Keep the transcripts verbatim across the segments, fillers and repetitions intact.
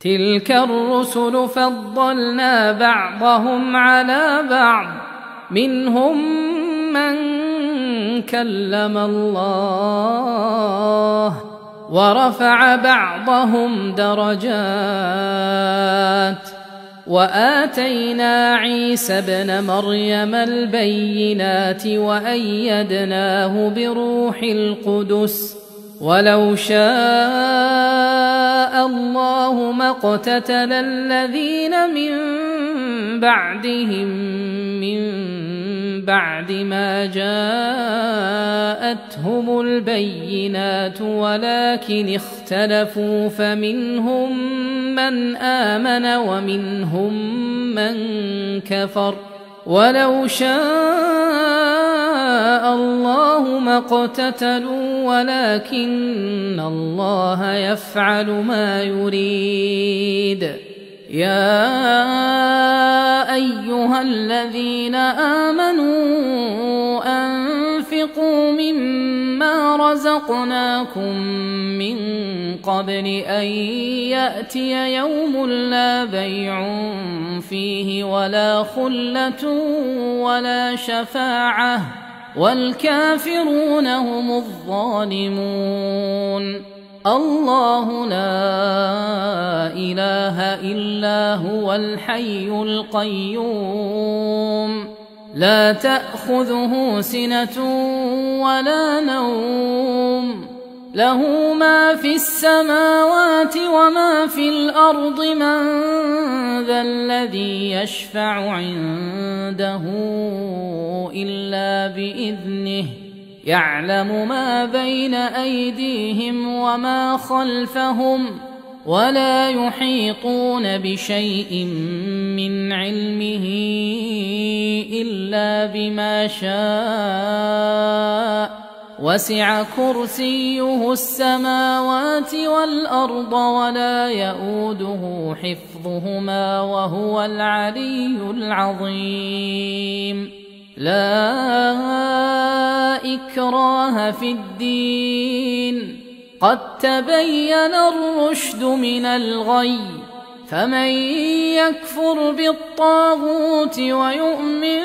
تلك الرسل فضلنا بعضهم على بعض منهم من كلم الله ورفع بعضهم درجات وآتينا عيسى ابن مريم البينات وأيدناه بروح القدس ولو شاء الله ما اقتتل الذين من بعدهم من بعد ما جاءتهم البينات ولكن اختلفوا فمنهم من آمن ومنهم من كفر ولو شاء الله ما اقتتلوا ولكن الله يفعل ما يريد يا أيها الذين آمنوا أنفقوا مما رزقناكم من قبل أن يأتي يوم لا بيع فيه ولا خلة ولا شفاعة والكافرون هم الظالمون الله لا إله إلا هو الحي القيوم لا تأخذه سنة ولا نوم له ما في السماوات وما في الأرض من ذا الذي يشفع عنده إلا بإذنه يعلم ما بين أيديهم وما خلفهم ولا يحيطون بشيء من علمه إلا بما شاء وسع كرسيه السماوات والأرض ولا يؤوده حفظهما وهو العلي العظيم لا إكراه في الدين قد تبين الرشد من الغي فمن يكفر بالطاغوت ويؤمن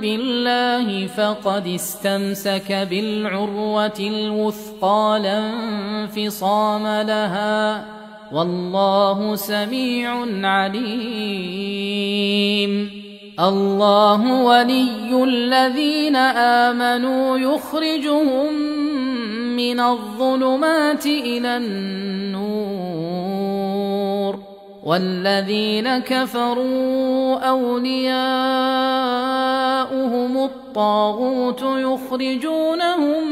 بالله فقد استمسك بالعروة الوثقى لا انفصام لها والله سميع عليم الله ولي الذين آمنوا يخرجهم من الظلمات إلى النور والذين كفروا أولياؤهم الطاغوت يخرجونهم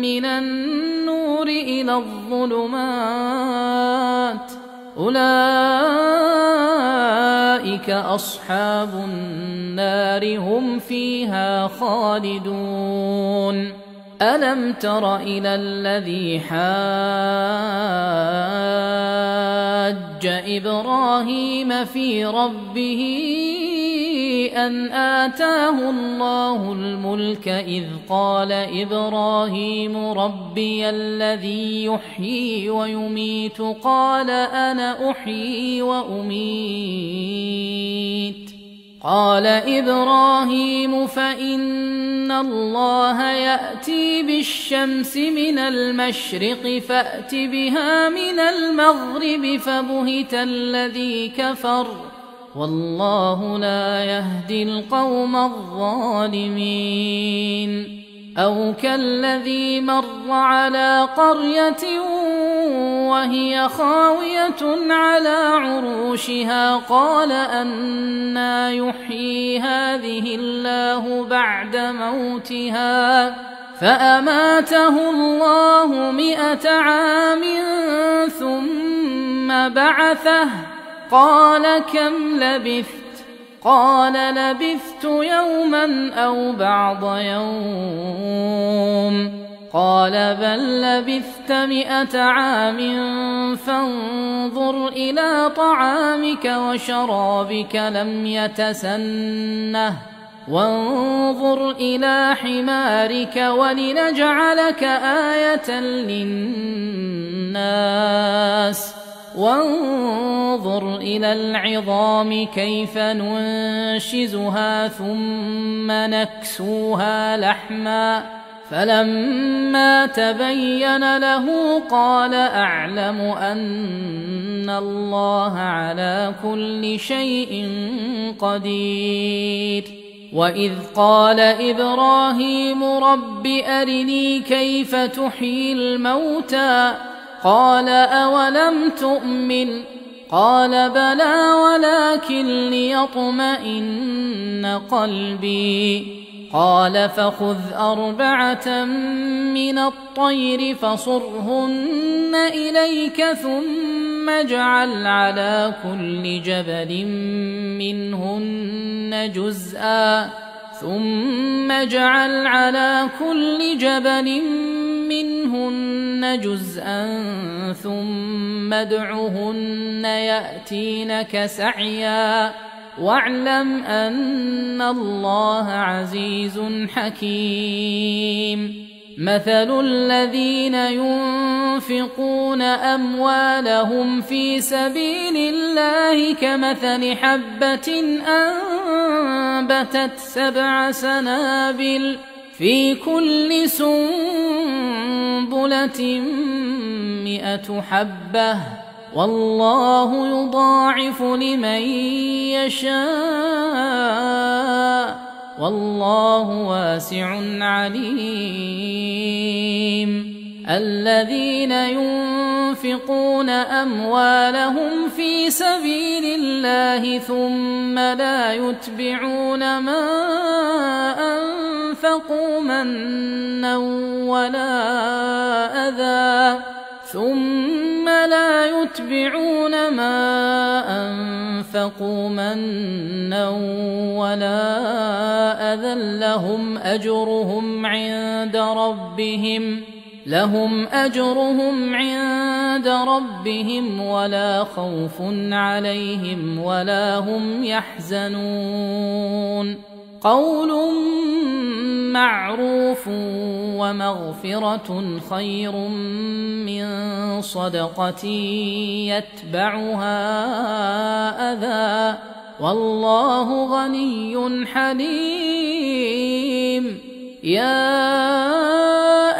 من النور إلى الظلمات أولئك أصحاب النار هم فيها خالدون ألم تر إلى الذي حاج إبراهيم في ربه أن آتاه الله الملك إذ قال إبراهيم ربي الذي يحيي ويميت قال أنا أحيي وأميت قال إبراهيم فإن الله يأتي بالشمس من المشرق فأت بها من المغرب فبهت الذي كفر والله لا يهدي القوم الظالمين أو كالذي مر على قرية وهي خاوية على عروشها قال أنى يحيي هذه الله بعد موتها فأماته الله مئة عام ثم بعثه قال كم لبثت قال لبثت يوما أو بعض يوم قال بل لبثت مئة عام فانظر إلى طعامك وشرابك لم يتسنه وانظر إلى حمارك ولنجعلك آية للناس وانظر إلى العظام كيف ننشزها ثم نكسوها لحما فلما تبين له قال أعلم أن الله على كل شيء قدير وإذ قال إبراهيم رب أرني كيف تحيي الموتى قال أولم تؤمن قال بلى ولكن ليطمئن قلبي قال فخذ أربعة من الطير فصرهن إليك ثم اجعل على كل جبل منهن جزءا ثم اجعل على كل جبل منهن جزءا ثم ادعهن يأتينك سعيا واعلم أن الله عزيز حكيم مثل الذين ينفقون أموالهم في سبيل الله كمثل حبة أنبتت سبع سنابل في كل سنبلة مئة حبة والله يضاعف لمن يشاء والله واسع عليم الذين ينفقون أموالهم في سبيل الله ثم لا يتبعون ما أنفقوا منا ولا أذى ثم لا يتبعون ما أنفقوا منا ولا أذى لهم أجرهم عند ربهم لهم أجرهم عند ربهم ولا خوف عليهم ولا هم يحزنون قول معروف ومغفرة خير من صدقة يتبعها أذى والله غني حليم يا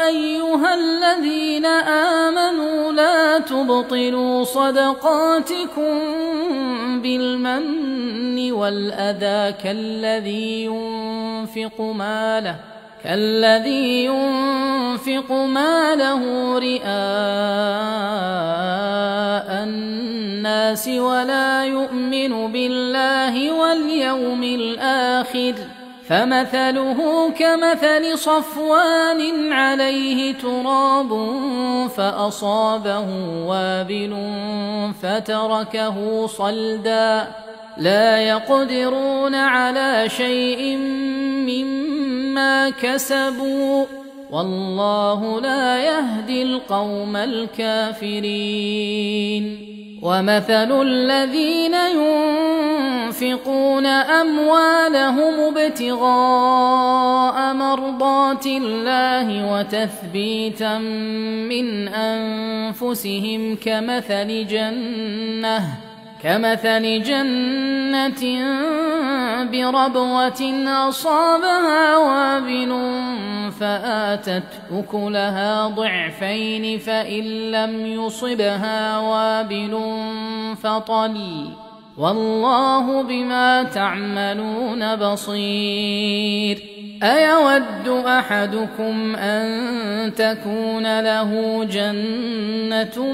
أيها الذين آمنوا لا تبطلوا صدقاتكم بالمن والأذى كالذي ينفق ماله كالذي ينفق ماله رئاء الناس ولا يؤمن بالله واليوم الآخر فمثله كمثل صفوان عليه تراب فأصابه وابل فتركه صلدا لا يقدرون على شيء مما كسبوا والله لا يهدي القوم الكافرين ومثل الذين ينفقون أموالهم ابتغاء مرضات الله وتثبيتا من أنفسهم كمثل جنة كمثل جنة بربوة أصابها وابل فآتت أكلها ضعفين فإن لم يصبها وابل فطل والله بما تعملون بصير أيود أحدكم أن تكون له جنة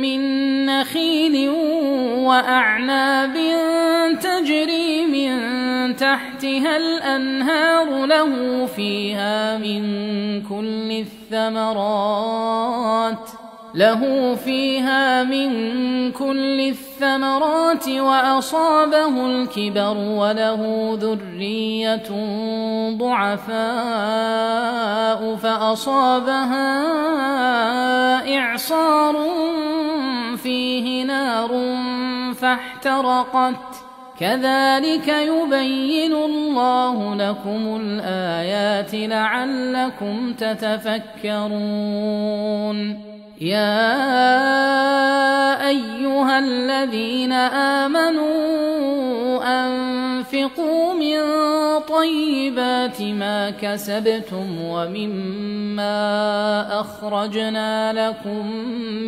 من نخيل وأعناب تجري من تحتها الأنهار له فيها من كل الثمرات له فيها من كل الثمرات وأصابه الكبر وله ذرية ضعفاء فأصابها إعصار فيه نار فاحترقت كذلك يبين الله لكم الآيات لعلكم تتفكرون يا أيها أيها الذين آمنوا أنفقوا من طيبات ما كسبتم ومما أخرجنا لكم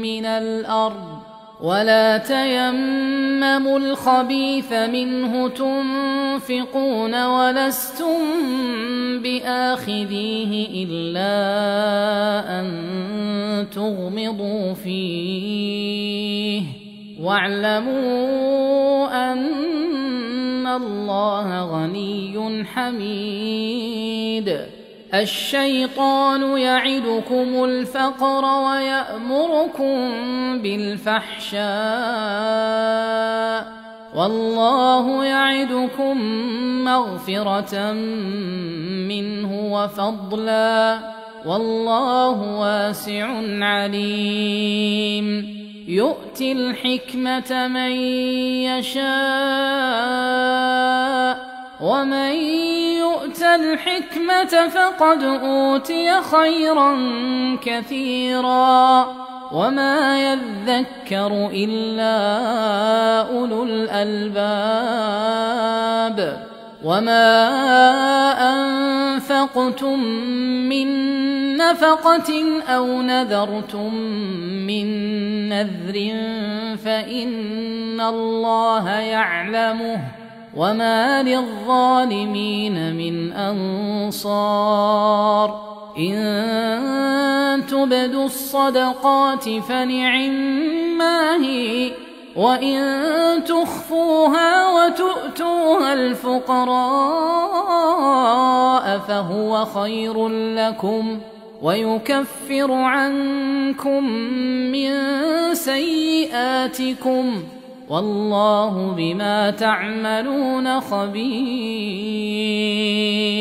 من الأرض ولا تيمموا الخبيث منه تنفقون ولستم بآخذيه إلا أن تغمضوا فيه واعلموا أن الله غني حميد. الشيطان يعدكم الفقر ويأمركم بالفحشاء والله يعدكم مغفرة منه وفضلا والله واسع عليم. يؤتي الحكمة من يشاء ومن يؤت الحكمة فقد أوتي خيرا كثيرا وما يذكر إلا أولو الألباب. وما أنفقتم من نفقة أو نذرتم من نذر فإن الله يعلمه وما للظالمين من أنصار. إن تبدوا الصدقات فنعما هي وإن تخفوها وتؤتوها الفقراء فهو خير لكم ويكفر عنكم من سيئاتكم والله بما تعملون خبير.